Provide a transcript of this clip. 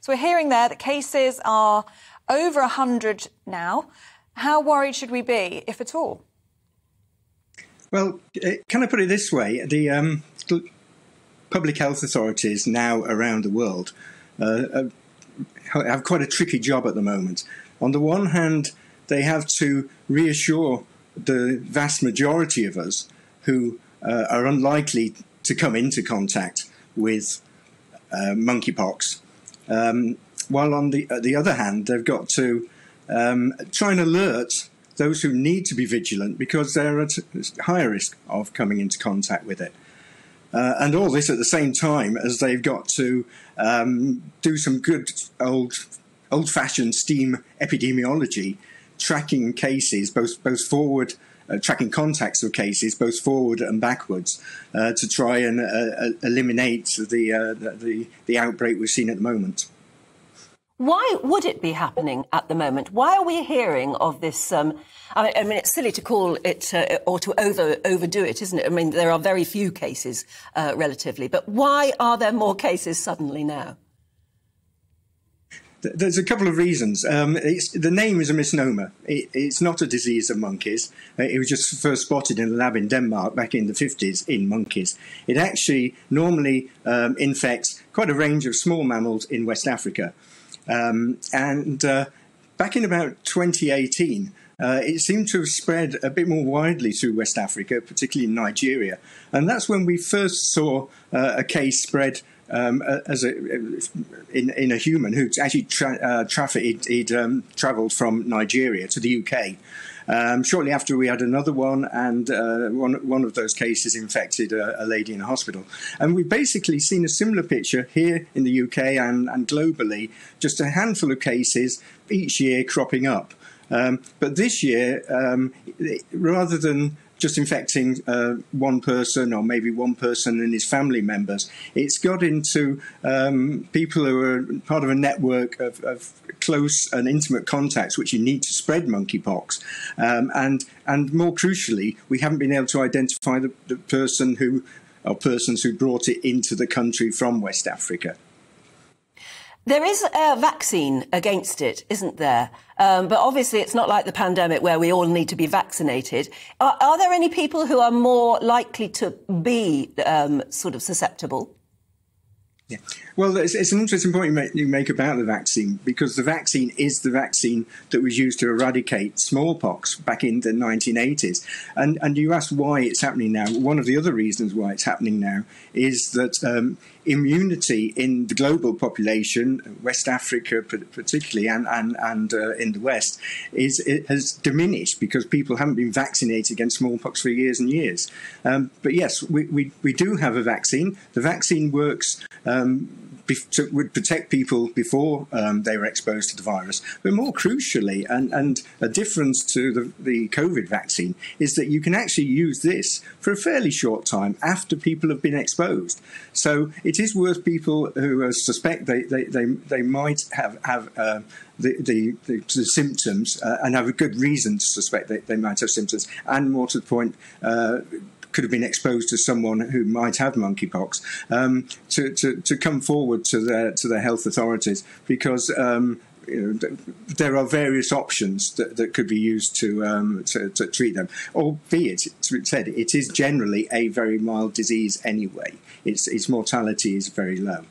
So we're hearing there that cases are over 100 now. How worried should we be, if at all? Well, can I put it this way? The public health authorities now around the world have quite a tricky job at the moment. On the one hand, they have to reassure the vast majority of us who are unlikely to come into contact with monkeypox. While on the other hand, they've got to try and alert those who need to be vigilant because they're at higher risk of coming into contact with it. And all this at the same time as they've got to do some good old-fashioned STEAM epidemiology, tracking cases, both forward, tracking contacts of cases, both forward and backwards, to try and eliminate the outbreak we've seen at the moment. Why would it be happening at the moment? Why are we hearing of this? I mean, it's silly to call it or to overdo it, isn't it? I mean, there are very few cases relatively, but why are there more cases suddenly now? There's a couple of reasons. The name is a misnomer. It's not a disease of monkeys. It was just first spotted in a lab in Denmark back in the 50s in monkeys. It actually normally infects quite a range of small mammals in West Africa. And back in about 2018, it seemed to have spread a bit more widely through West Africa, particularly in Nigeria. And that's when we first saw a case spread in a human who actually travelled from Nigeria to the UK. Shortly after, we had another one, and one of those cases infected a lady in a hospital. And we've basically seen a similar picture here in the UK and globally, just a handful of cases each year cropping up. But this year, rather than just infecting one person or maybe one person and his family members, it's got into people who are part of a network of close and intimate contacts which you need to spread monkeypox. And more crucially, we haven't been able to identify the person who, or persons who brought it into the country from West Africa. There is a vaccine against it, isn't there? But obviously it's not like the pandemic where we all need to be vaccinated. Are there any people who are more likely to be sort of susceptible? Yeah. Well, it's an interesting point you make about the vaccine, because the vaccine is the vaccine that was used to eradicate smallpox back in the 1980s. And you asked why it's happening now. One of the other reasons why it's happening now is that immunity in the global population, West Africa particularly, and in the West, has diminished because people haven't been vaccinated against smallpox for years and years. But yes, we do have a vaccine. The vaccine works. Would protect people before they were exposed to the virus. But more crucially, and a difference to the COVID vaccine, is that you can actually use this for a fairly short time after people have been exposed. So it is worth people who suspect they might have the symptoms and have a good reason to suspect that they might have symptoms, and more to the point, could have been exposed to someone who might have monkeypox, to come forward to their health authorities, because you know, there are various options that could be used to treat them. Albeit, as we said, it is generally a very mild disease anyway. Its mortality is very low.